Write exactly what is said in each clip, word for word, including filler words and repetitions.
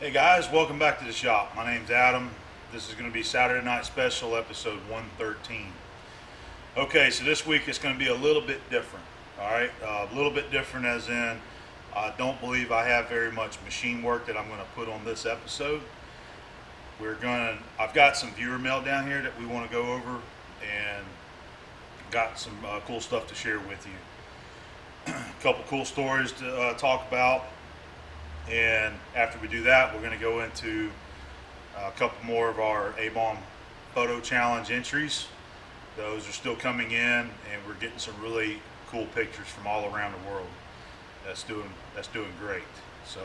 Hey guys, welcome back to the shop. My name's Adam. This is going to be Saturday Night Special episode one thirteen. Okay, so this week it's going to be a little bit different. Alright, uh, a little bit different as in I don't believe I have very much machine work that I'm going to put on this episode. We're going to, I've got some viewer mail down here that we want to go over and got some uh, cool stuff to share with you. A couple cool stories to uh, talk about. And after we do that, we're going to go into a couple more of our Abom photo challenge entries. Those are still coming in, and we're getting some really cool pictures from all around the world. That's doing that's doing great. So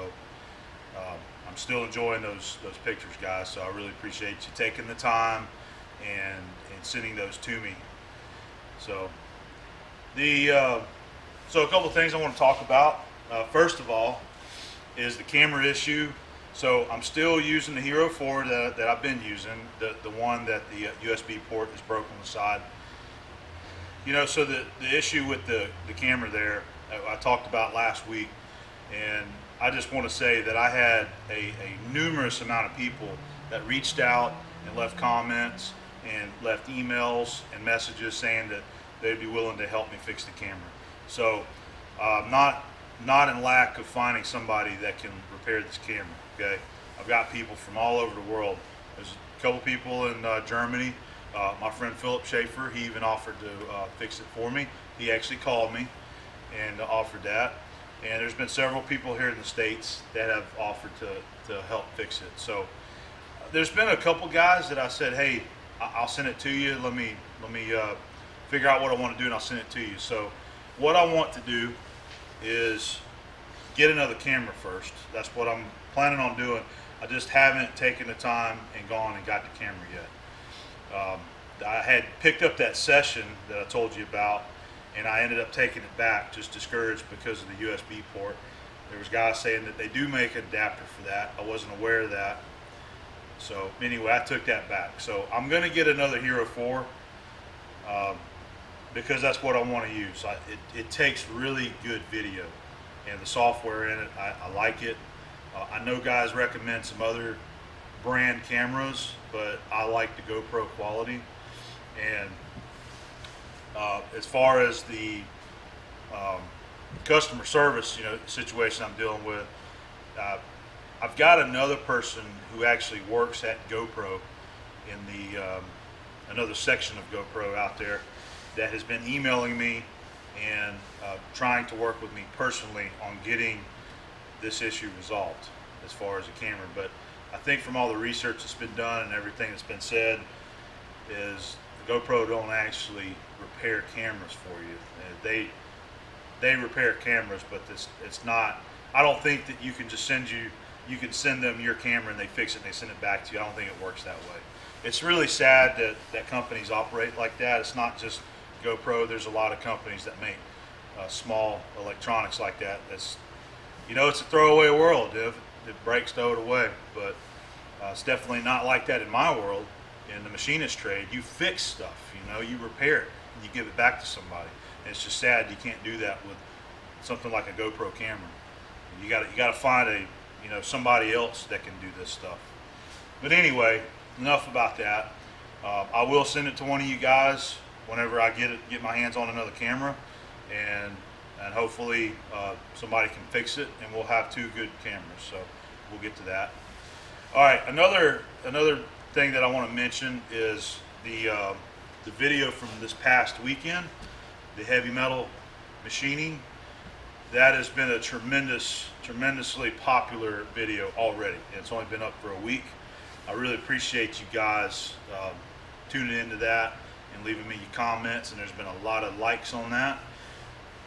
um, I'm still enjoying those those pictures, guys. So I really appreciate you taking the time and and sending those to me. So the uh, so a couple things I want to talk about. Uh, first of all, is the camera issue. So I'm still using the HERO four that, that I've been using, the, the one that the U S B port is broken on the side. You know, so the, the issue with the, the camera there, I talked about last week, and I just want to say that I had a, a numerous amount of people that reached out and left comments and left emails and messages saying that they'd be willing to help me fix the camera. So uh, not not in lack of finding somebody that can repair this camera, okay? I've got people from all over the world. There's a couple people in uh, Germany. Uh, my friend Philip Schaefer, he even offered to uh, fix it for me. He actually called me and offered that. And there's been several people here in the States that have offered to, to help fix it. So uh, there's been a couple guys that I said, hey, I'll send it to you. Let me, let me uh, figure out what I want to do and I'll send it to you. So what I want to do is get another camera first. That's what I'm planning on doing. I just haven't taken the time and gone and got the camera yet. Um, I had picked up that session that I told you about, and I ended up taking it back, just discouraged because of the U S B port. There was guys saying that they do make an adapter for that. I wasn't aware of that. So anyway, I took that back. So I'm going to get another HERO four. Um, because that's what I want to use. I, it, it takes really good video, and the software in it, I, I like it. Uh, I know guys recommend some other brand cameras, but I like the GoPro quality. And uh, as far as the um, customer service, you know, situation I'm dealing with, uh, I've got another person who actually works at GoPro in the um, another section of GoPro out there, that has been emailing me and uh, trying to work with me personally on getting this issue resolved as far as the camera. But I think from all the research that's been done and everything that's been said is the GoPro don't actually repair cameras for you. They they repair cameras, but this it's not. I don't think that you can just send you you can send them your camera and they fix it and they send it back to you. I don't think it works that way. It's really sad that that companies operate like that. It's not just GoPro, there's a lot of companies that make uh, small electronics like that. That's, you know, it's a throwaway world. If it breaks, throw it away. But uh, it's definitely not like that in my world. In the machinist trade, you fix stuff, you know, you repair it, and you give it back to somebody. And it's just sad you can't do that with something like a GoPro camera. You got you got to find a, you know, somebody else that can do this stuff. But anyway, enough about that. Uh, I will send it to one of you guys whenever I get it, get my hands on another camera, and and hopefully uh, somebody can fix it, and we'll have two good cameras. So we'll get to that. All right, another another thing that I want to mention is the uh, the video from this past weekend, the heavy metal machining. That has been a tremendous, tremendously popular video already. It's only been up for a week. I really appreciate you guys um, tuning into that and leaving me your comments, and there's been a lot of likes on that.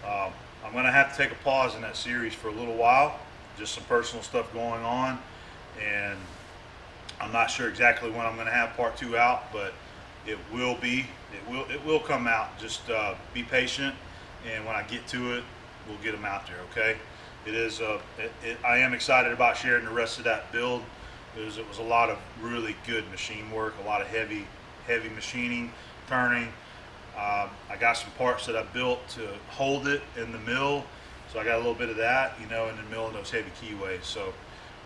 Uh, I'm going to have to take a pause in that series for a little while, just some personal stuff going on, and I'm not sure exactly when I'm going to have part two out, but it will be, it will, it will come out. Just uh, be patient, and when I get to it, we'll get them out there, okay? It is, uh, it, it, I am excited about sharing the rest of that build. It was, it was a lot of really good machine work, a lot of heavy, heavy machining. Turning. Um, I got some parts that I built to hold it in the mill, so I got a little bit of that, you know, in the mill and those heavy keyways. So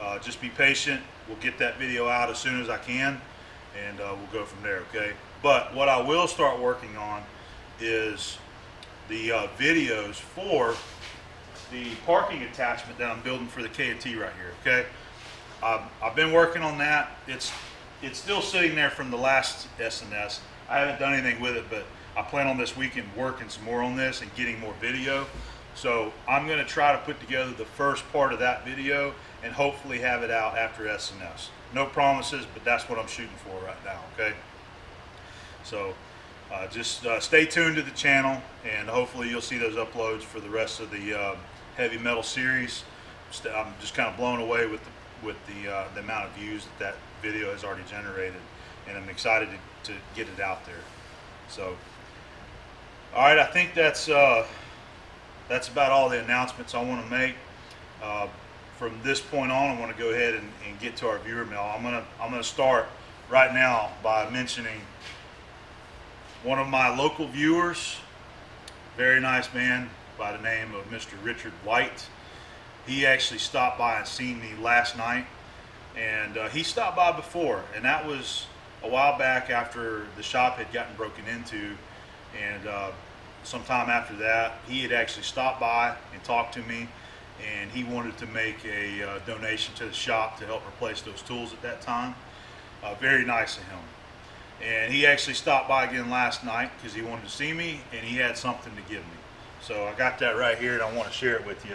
Uh, just be patient. We'll get that video out as soon as I can, and uh, we'll go from there, okay? But what I will start working on is the uh, videos for the parking attachment that I'm building for the K and T right here, okay? Um, I've been working on that. It's it's still sitting there from the last S and S. I haven't done anything with it, but I plan on this weekend working some more on this and getting more video. So I'm going to try to put together the first part of that video and hopefully have it out after S and S. No promises, but that's what I'm shooting for right now, okay? So uh, just uh, stay tuned to the channel, and hopefully you'll see those uploads for the rest of the uh, heavy metal series. I'm just kind of blown away with the with the, uh, the amount of views that that video has already generated, and I'm excited to, to get it out there. So, all right, I think that's uh, that's about all the announcements I want to make. Uh, from this point on, I want to go ahead and, and get to our viewer mail. I'm gonna I'm gonna start right now by mentioning one of my local viewers, very nice man by the name of Mister Richard White. He actually stopped by and seen me last night, and uh, he stopped by before, and that was a while back after the shop had gotten broken into, and uh, sometime after that he had actually stopped by and talked to me, and he wanted to make a uh, donation to the shop to help replace those tools at that time. Uh, very nice of him, and he actually stopped by again last night because he wanted to see me and he had something to give me. So I got that right here and I want to share it with you.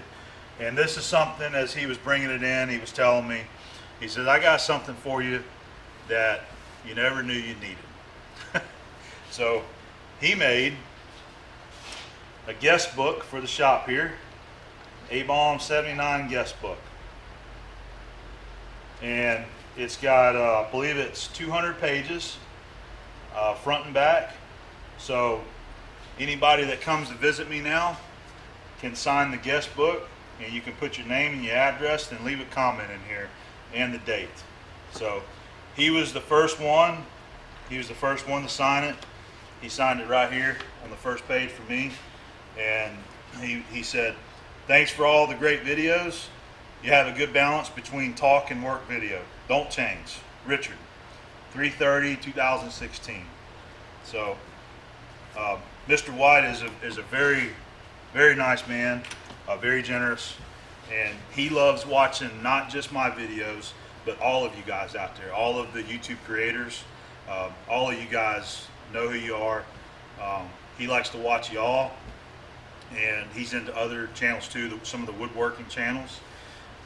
And this is something, as he was bringing it in, he was telling me, he said, I got something for you that you never knew you needed. So he made a guest book for the shop here, Abom seventy-nine guest book. And it's got, uh, I believe it's two hundred pages, uh, front and back. So anybody that comes to visit me now can sign the guest book. And you can put your name and your address and leave a comment in here and the date. So he was the first one. He was the first one to sign it. He signed it right here on the first page for me. And he, he said, thanks for all the great videos. You have a good balance between talk and work video. Don't change. Richard, three thirty, two thousand sixteen. So uh, Mister White is a, is a very, very nice man. Uh, very generous, and he loves watching not just my videos but all of you guys out there, all of the YouTube creators. Uh, all of you guys know who you are. Um, he likes to watch you all, and he's into other channels too, the, some of the woodworking channels.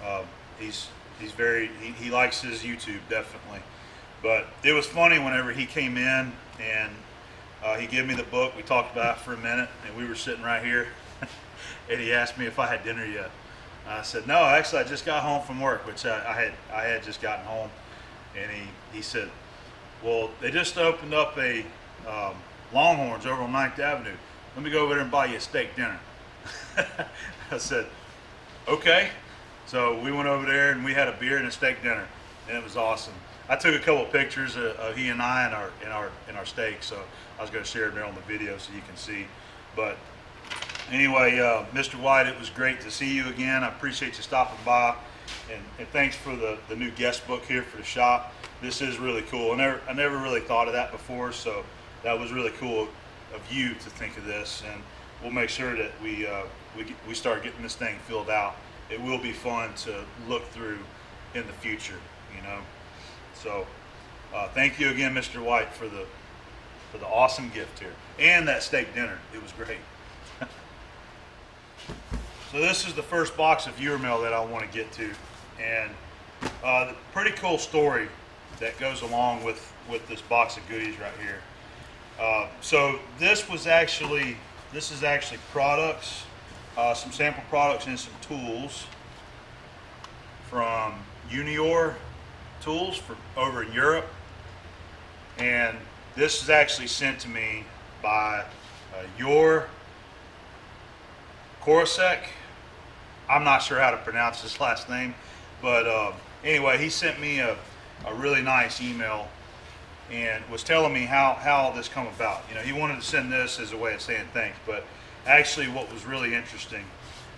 Uh, he's he's very he, he likes his YouTube, definitely. But it was funny whenever he came in and uh, he gave me the book. We talked about it for a minute, and we were sitting right here. And he asked me if I had dinner yet. I said, no, actually I just got home from work, which I, I had I had just gotten home. And he, he said, well, they just opened up a um, Longhorns over on Ninth Avenue. Let me go over there and buy you a steak dinner. I said, okay. So we went over there and we had a beer and a steak dinner, and it was awesome. I took a couple of pictures of, of he and I in our, in our, in our steak, so I was gonna share them there on the video so you can see. But anyway, uh, Mister White, it was great to see you again. I appreciate you stopping by, and, and thanks for the, the new guest book here for the shop. This is really cool. I never, I never really thought of that before, so that was really cool of you to think of this, and we'll make sure that we, uh, we, we start getting this thing filled out. It will be fun to look through in the future, you know. So uh, thank you again, Mister White, for the, for the awesome gift here, and that steak dinner. It was great. So this is the first box of viewer mail that I want to get to, and uh, the pretty cool story that goes along with, with this box of goodies right here. Uh, so this was actually, this is actually products, uh, some sample products and some tools from Unior Tools from over in Europe, and this is actually sent to me by uh, Yord Korosek. I'm not sure how to pronounce his last name, but uh, anyway, he sent me a, a really nice email and was telling me how, how all this come about. You know, he wanted to send this as a way of saying thanks, but actually what was really interesting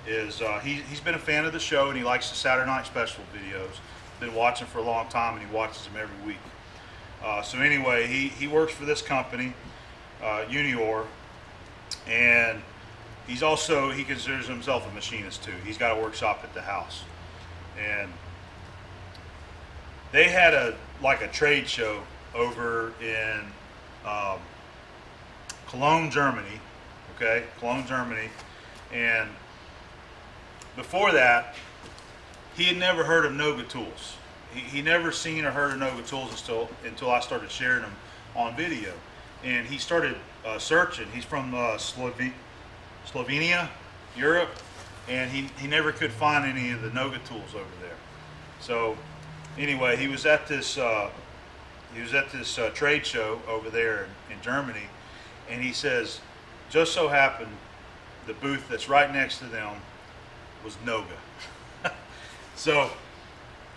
is uh, he, he's been a fan of the show, and he likes the Saturday Night Special videos. Been watching for a long time, and he watches them every week. Uh, so anyway, he, he works for this company, uh, Unior, and he's also, he considers himself a machinist too. He's got a workshop at the house. And they had a, like a trade show over in um, Cologne, Germany, okay? Cologne, Germany. And before that, he had never heard of Noga tools. He, he never seen or heard of Noga tools until, until I started sharing them on video. And he started uh, searching. He's from uh, Slovenia. Slovenia, Europe, and he, he never could find any of the Noga tools over there. So anyway, he was at this uh, he was at this uh, trade show over there in, in Germany, and he says, just so happened the booth that's right next to them was Noga. So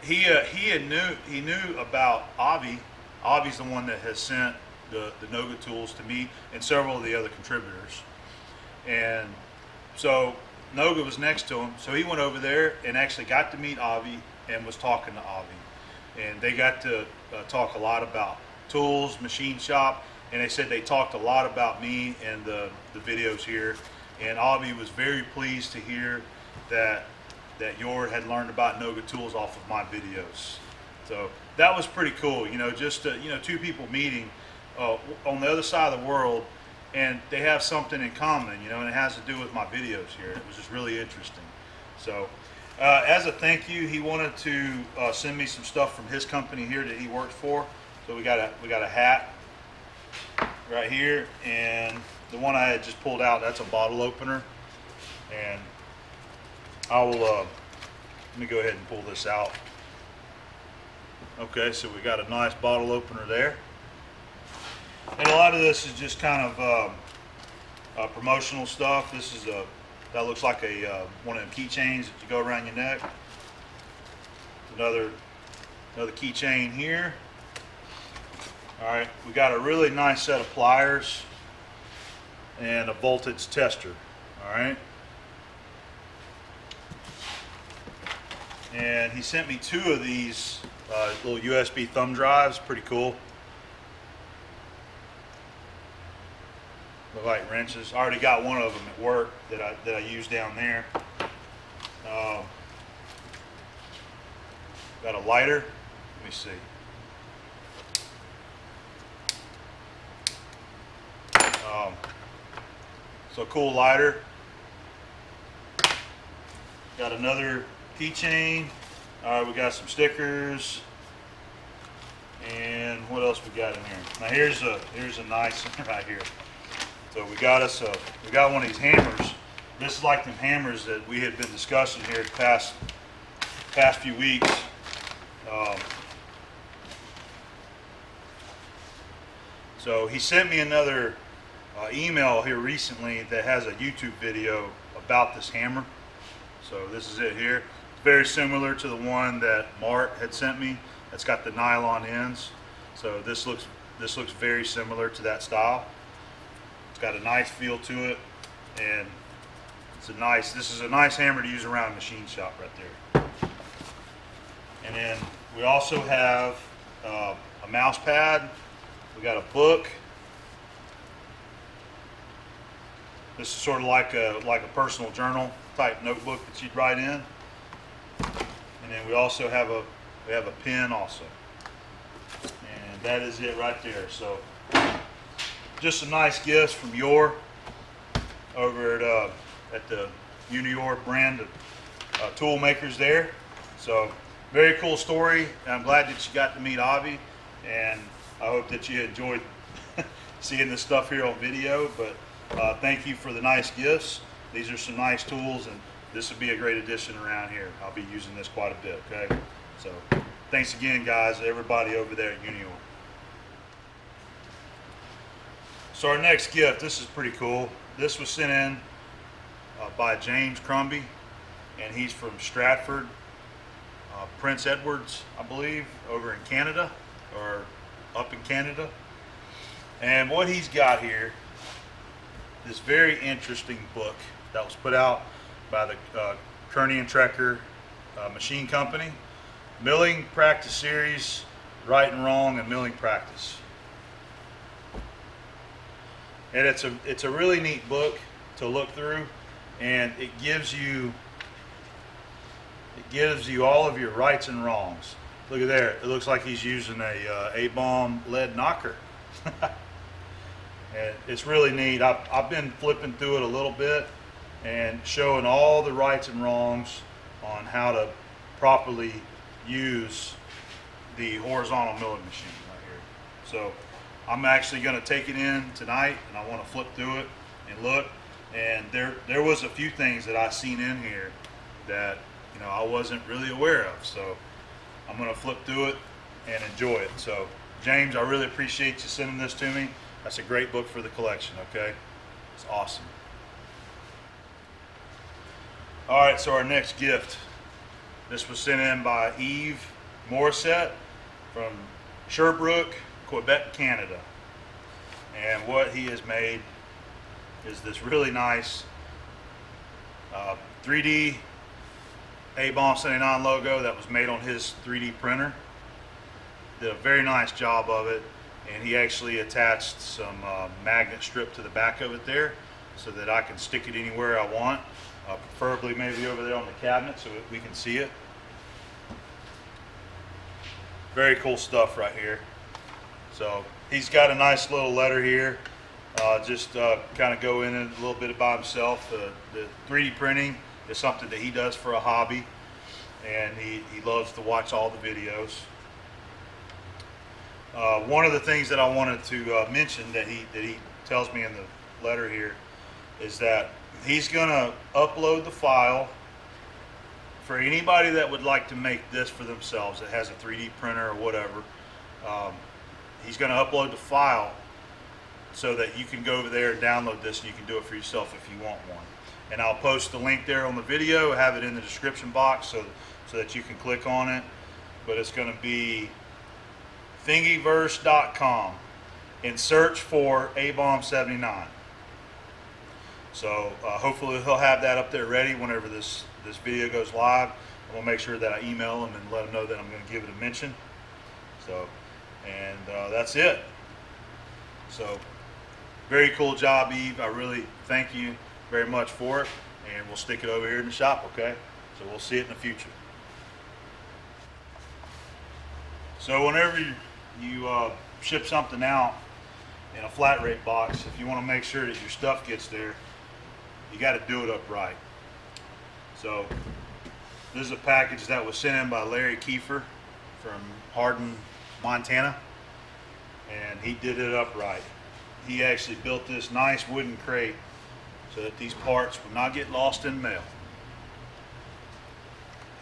he uh, he had knew he knew about Avi. Avi's the one that has sent the, the Noga tools to me and several of the other contributors. And so Noga was next to him, so he went over there and actually got to meet Avi and was talking to Avi, and they got to uh, talk a lot about tools, machine shop, and they said they talked a lot about me and the, the videos here. And Avi was very pleased to hear that that Yord had learned about Noga tools off of my videos. So that was pretty cool, you know, just uh, you know, two people meeting uh, on the other side of the world, and they have something in common, you know, and it has to do with my videos here. It was just really interesting. So uh, as a thank you, he wanted to uh, send me some stuff from his company here that he works for. So we got a we got a hat right here, and the one I had just pulled out, that's a bottle opener. And I will uh, let me go ahead and pull this out. Okay, so we got a nice bottle opener there. And a lot of this is just kind of um, uh, promotional stuff. This is a, that looks like a uh, one of them keychains that you go around your neck. Another, another keychain here. All right, we got a really nice set of pliers and a voltage tester. All right. And he sent me two of these uh, little U S B thumb drives. Pretty cool. Look like wrenches. I already got one of them at work that I that I use down there. Uh, got a lighter. Let me see. Um, so cool lighter. Got another keychain. All right, we got some stickers. And what else we got in here? Now here's a here's a nice one right here. So we got us a, we got one of these hammers. This is like them hammers that we had been discussing here the past past few weeks. Um, so he sent me another uh, email here recently that has a YouTube video about this hammer. So this is it here. It's very similar to the one that Mart had sent me. It's got the nylon ends. So this looks this looks very similar to that style. Got a nice feel to it, and it's a nice, this is a nice hammer to use around a machine shop right there. And then we also have uh, a mouse pad. We got a book. This is sort of like a like a personal journal type notebook that you'd write in. And then we also have a we have a pen also. And that is it right there. So just some nice gifts from Yord over at, uh, at the Unior brand of uh, tool makers there. So very cool story. I'm glad that you got to meet Avi, and I hope that you enjoyed seeing this stuff here on video. But uh, thank you for the nice gifts. These are some nice tools, and this would be a great addition around here. I'll be using this quite a bit, okay? So thanks again, guys, everybody over there at Unior. So our next gift, this is pretty cool. This was sent in uh, by James Crumbie, and he's from Stratford, uh, Prince Edwards, I believe, over in Canada, or up in Canada. And what he's got here, this very interesting book that was put out by the uh, Kearney and Trekker uh, Machine Company. Milling practice series, right and wrong, and milling practice. And it's a it's a really neat book to look through, and it gives you it gives you all of your rights and wrongs. Look at there. It looks like he's using a uh, Abom lead knocker. And it's really neat. I've, I've been flipping through it a little bit and showing all the rights and wrongs on how to properly use the horizontal milling machine right here. So I'm actually going to take it in tonight, and I want to flip through it and look. And there there was a few things that I seen in here that, you know, I wasn't really aware of. So I'm going to flip through it and enjoy it. So James, I really appreciate you sending this to me. That's a great book for the collection, okay? It's awesome. All right, so our next gift. This was sent in by Eve Morissette from Sherbrooke, Quebec, Canada. And what he has made is this really nice uh, three D Abom seventy-nine logo that was made on his three D printer. Did a very nice job of it. And he actually attached some uh, magnet strip to the back of it there so that I can stick it anywhere I want, uh, preferably maybe over there on the cabinet so we can see it. Very cool stuff right here. So he's got a nice little letter here. Uh, just uh, kind of go in a little bit about himself. Uh, the three D printing is something that he does for a hobby, and he, he loves to watch all the videos. Uh, one of the things that I wanted to uh, mention that he that he tells me in the letter here is that he's going to upload the file for anybody that would like to make this for themselves that has a three D printer or whatever. Um, he's going to upload the file so that you can go over there and download this, and you can do it for yourself if you want one. And I'll post the link there on the video, have it in the description box so, so that you can click on it. But it's going to be thingiverse dot com and search for Abom seventy-nine. So uh, hopefully he'll have that up there ready whenever this, this video goes live. I'm going to make sure that I email him and let him know that I'm going to give it a mention. So, and uh, that's it. So, very cool job, Eve. I really thank you very much for it. And we'll stick it over here in the shop, okay? So we'll see it in the future. So whenever you, you uh, ship something out in a flat rate box, if you want to make sure that your stuff gets there, you got to do it upright. So this is a package that was sent in by Larry Kiefer from Hardin, Montana, and he did it upright. He actually built this nice wooden crate so that these parts would not get lost in mail.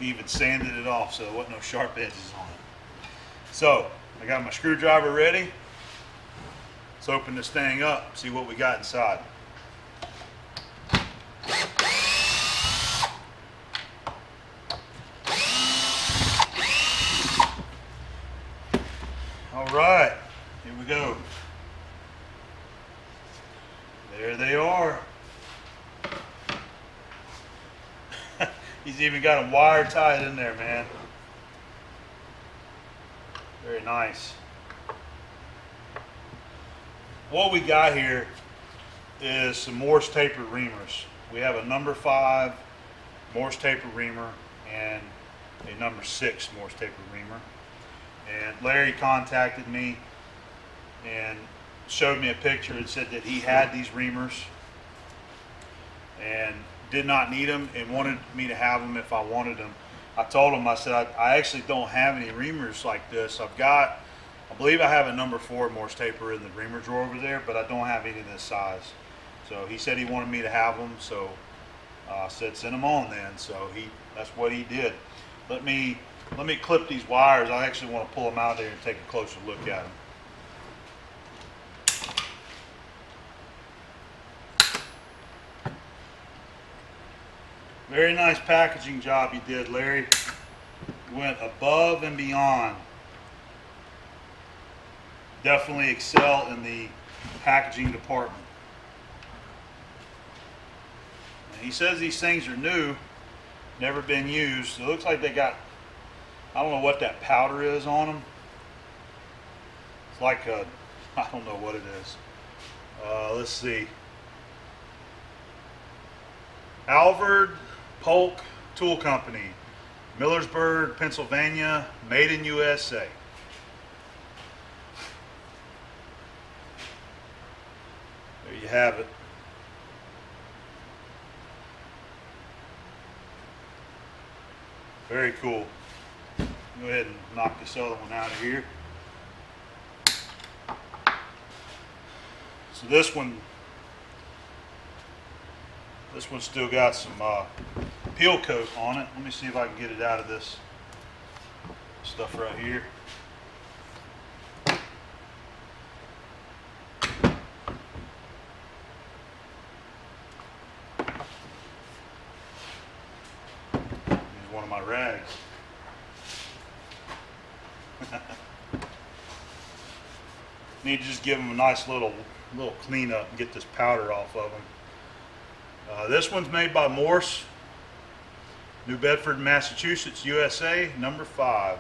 He even sanded it off so there wasn't no sharp edges on it. So, I got my screwdriver ready. Let's open this thing up, see what we got inside. All right, here we go. There they are. He's even got them wire tied in there, man. Very nice. What we got here is some Morse taper reamers. We have a number five Morse taper reamer and a number six Morse taper reamer. And Larry contacted me and showed me a picture and said that he had these reamers and did not need them and wanted me to have them if I wanted them. I told him, I said, I, I actually don't have any reamers like this. I've got, I believe I have a number four Morse taper in the reamer drawer over there, but I don't have any of this size. So he said he wanted me to have them, so uh, I said, send them on then. So he, that's what he did. Let me, let me clip these wires. I actually want to pull them out there and take a closer look at them. Very nice packaging job you did, Larry. You went above and beyond. Definitely excel in the packaging department. He says these things are new, never been used. It looks like they got, I don't know what that powder is on them. It's like a, I don't know what it is. Uh, let's see. Alvord Polk Tool Company, Millersburg, Pennsylvania, made in U S A. There you have it. Very cool. Go ahead and knock this other one out of here. So this one, this one's still got some uh, peel coat on it. Let me see if I can get it out of this stuff right here. Here's one of my rags. Need to just give them a nice little little cleanup and get this powder off of them. Uh, this one's made by Morse, New Bedford, Massachusetts, U S A, number five.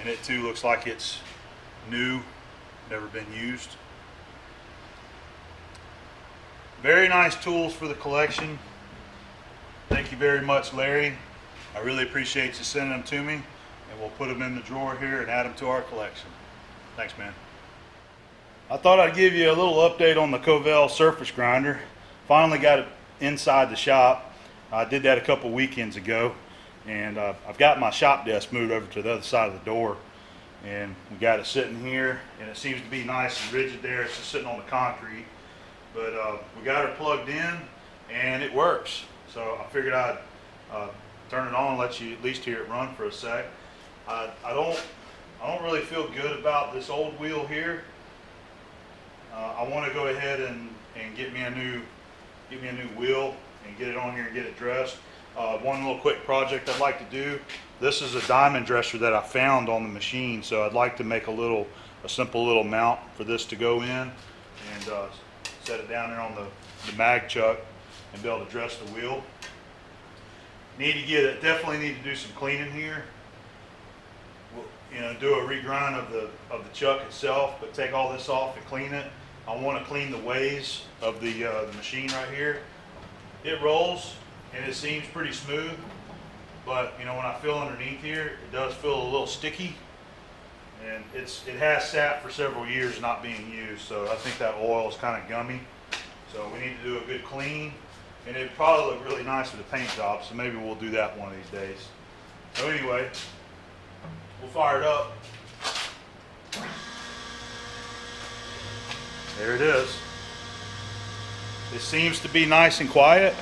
And it too looks like it's new, never been used. Very nice tools for the collection. Thank you very much, Larry. I really appreciate you sending them to me, and we'll put them in the drawer here and add them to our collection. Thanks, man. I thought I'd give you a little update on the Covell surface grinder. Finally got it inside the shop. I did that a couple weekends ago, and uh, I've got my shop desk moved over to the other side of the door, and we got it sitting here, and it seems to be nice and rigid there. It's just sitting on the concrete, but uh, we got it plugged in and it works. So I figured I'd uh, turn it on and let you at least hear it run for a sec. I, I don't I don't really feel good about this old wheel here. Uh, I want to go ahead and, and get me a new get me a new wheel and get it on here and get it dressed. Uh, one little quick project I'd like to do. This is a diamond dresser that I found on the machine, so I'd like to make a little a simple little mount for this to go in and uh, set it down there on the, the mag chuck and be able to dress the wheel. Need to get it. Definitely need to do some cleaning here. We'll, you know, do a regrind of the of the chuck itself, but take all this off and clean it. I want to clean the ways of the, uh, the machine right here. It rolls and it seems pretty smooth, but you know, when I feel underneath here, it does feel a little sticky, and it's it has sat for several years not being used, so I think that oil is kind of gummy. So we need to do a good clean, and it'd probably look really nice with a paint job, so maybe we'll do that one of these days. So anyway, we'll fire it up. There it is. It seems to be nice and quiet.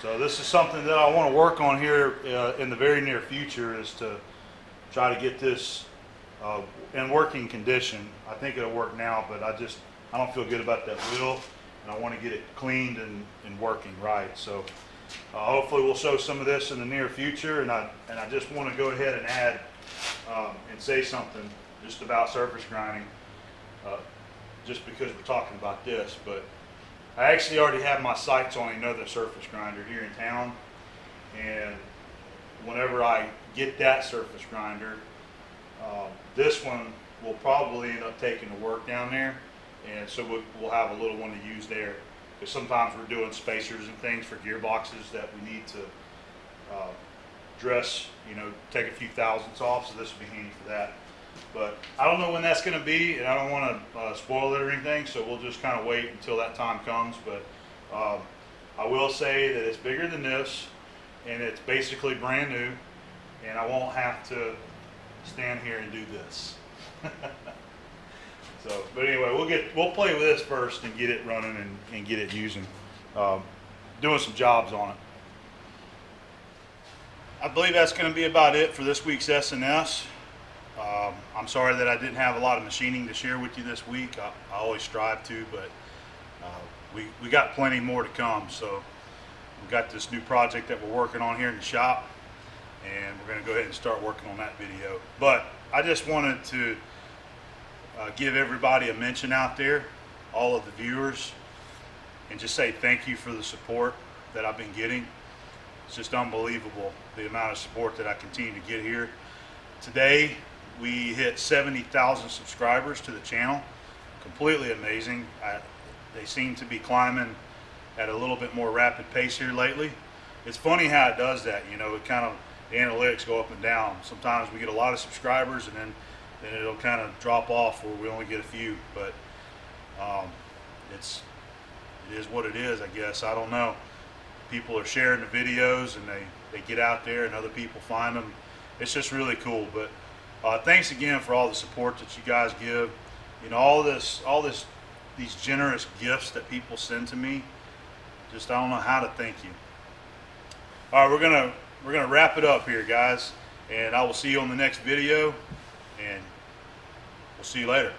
So this is something that I want to work on here uh, in the very near future, is to try to get this uh, in working condition. I think it'll work now, but I just, I don't feel good about that wheel, and I want to get it cleaned and, and working right. So uh, hopefully we'll show some of this in the near future, and I, and I just want to go ahead and add um, and say something just about surface grinding, uh, just because we're talking about this. But I actually already have my sights on another surface grinder here in town, and whenever I get that surface grinder, uh, this one will probably end up taking the work down there, and so we'll, we'll have a little one to use there, because sometimes we're doing spacers and things for gearboxes that we need to uh, dress, you know, take a few thousandths off, so this will be handy for that. But I don't know when that's going to be, and I don't want to uh, spoil it or anything, so we'll just kind of wait until that time comes. But um, I will say that it's bigger than this, and it's basically brand new, and I won't have to stand here and do this. So, but anyway, we'll get we'll play with this first and get it running and, and get it using, um, doing some jobs on it. I believe that's going to be about it for this week's S and S. Um, I'm sorry that I didn't have a lot of machining to share with you this week. I, I always strive to, but uh, we we got plenty more to come. So we got this new project that we're working on here in the shop, and we're going to go ahead and start working on that video. But I just wanted to uh, give everybody a mention out there, all of the viewers, and just say thank you for the support that I've been getting. It's just unbelievable the amount of support that I continue to get here. Today we hit seventy thousand subscribers to the channel. Completely amazing. I, they seem to be climbing at a little bit more rapid pace here lately. It's funny how it does that, you know, it kind of, the analytics go up and down. Sometimes we get a lot of subscribers and then, then it'll kind of drop off where we only get a few, but um, it's, it is what it is, I guess. I don't know. People are sharing the videos and they, they get out there and other people find them. It's just really cool, but uh, thanks again for all the support that you guys give. You know, all this, all this, these generous gifts that people send to me, just I don't know how to thank you. All right, we're gonna we're gonna wrap it up here, guys, and I will see you on the next video, and we'll see you later.